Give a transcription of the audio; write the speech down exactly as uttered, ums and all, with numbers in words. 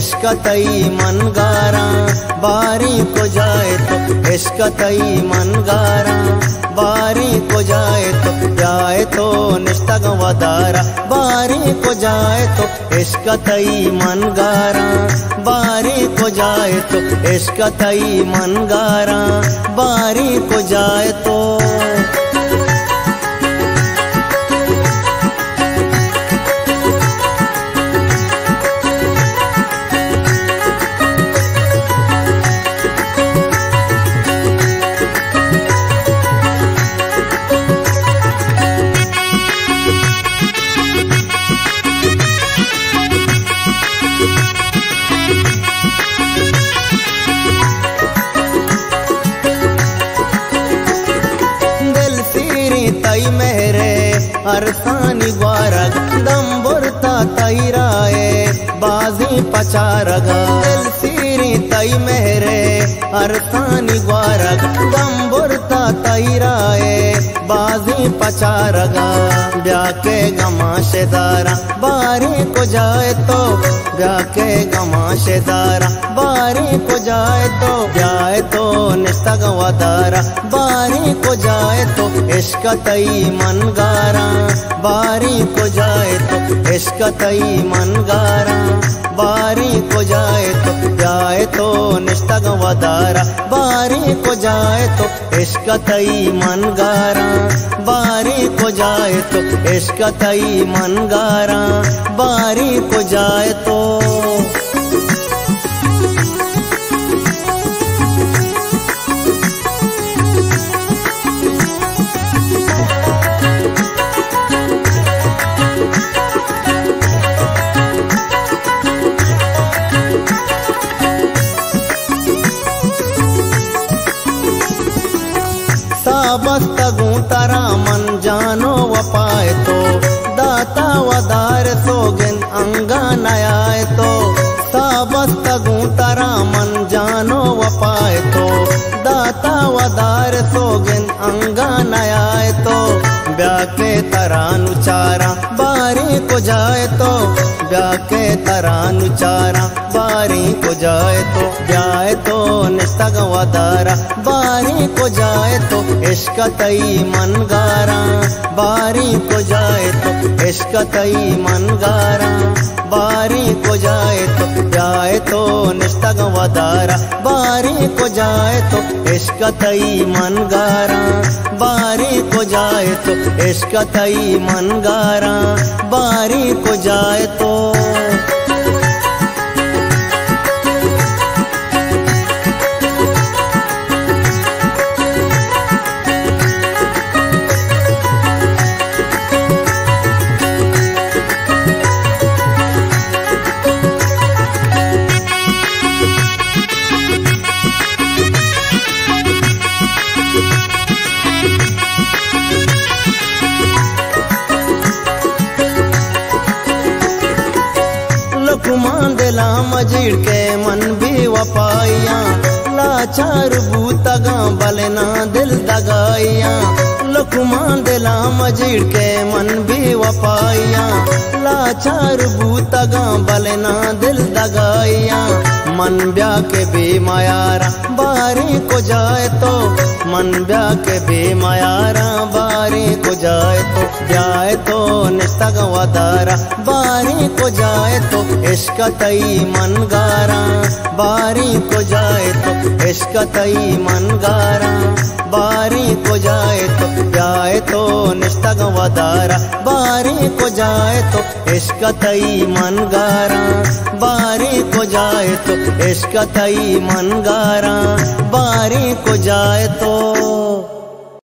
इश्क तई मनगारा बारी को जाए तो इश्क तई मनगारा बारी को जाए तो जाए तो निश्तगा वदारा बारी को जाए तो इश्क तई मनगारा बारी को जाए तो इश्क तई मनगारा बारी को जाए तो अरसानी बारग दम बुरता तई राय बाजी पचारगा दिल सीरी तई मेहरे अरसानी बारग दम बुरता तई राय बाजी पचारगा ब्याके गमाशेदारा बारी को जाए तो ब्याके गमाशेदारा बारी को जाए तो जाए तो निश्तगा वदारा बारी को जाए तो इश्क तई मनगारा बारी को जाए तो इश्क तई मनगारा बारी को जाए तो जाए तो निश्तगा वदारा बारी को जाए तो इश्क तई मनगारा बारी को जाए तो इश्क तई मनगारा बारी को जाए तो बस्ता गूंतरा मन जानो व पाए तो दाता वदार सोगिन अंगा नयाए तो सा बस्ता गूंतरा मन जानो व पाए तो दाता वदार सोगिन अंगा नयाए तो ब्याके तरानुचारा बारी को जाए तो ब्याके तरानुचारा बारी को जाए तो जाए तो निश्तगा वदारा बारी को जाए तो इश्क तई मनगारा बारी को जाए तो इश्क तई मनगारा बारी को जाए तो जाए तो निश्तगा वदारा बारी को जाए तो इश्क तई मनगारा बारी को जाए तो इश्क तई मनगारा बारी को जाए तो मजीड़ के मन भी वफाइया लाचार बूतगा बलना दिल दगाइया लुकमान दिला मजीड़ के मन भी वफाइया लाचार बूतगा बलना दिल दगाइया मन ब्या के बेमायारा बारी को जाए तो मन ब्या के बेमायारा बारी को जाए तो जाए तो निश्तगा वदारा बारी को जाए तो इश्क तई मनगारा बारी को जाए तो इश्क तई मनगारा बारी को जाए तो जाए तो निश्तगा वदारा बारी को जाए तो इश्क तई मनगारा बारी को जाए तो इश्क तई मनगारा बारी को जाए तो